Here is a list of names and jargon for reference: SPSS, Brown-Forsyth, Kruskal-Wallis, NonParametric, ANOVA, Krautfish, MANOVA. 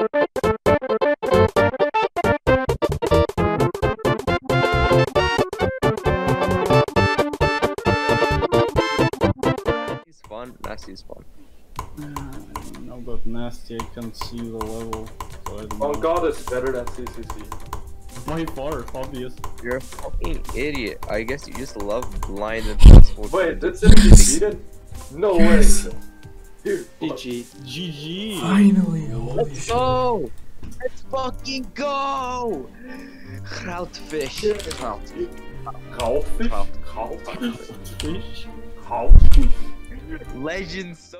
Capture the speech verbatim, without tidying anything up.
He's fun, Nasty's fun. Mm, no, but Nasty, I can't see the level. So oh know. God, it's better than C C C. My fault, obvious. You're a fucking idiot. I guess you just love blind and possible. Wait, that's it? He cheated? No way. Dude, G G. G G. Finally, holy shit. Let's go. Let's fucking go. Krautfish. Krautfish? Krautfish? Krautfish? Krautfish? Legends.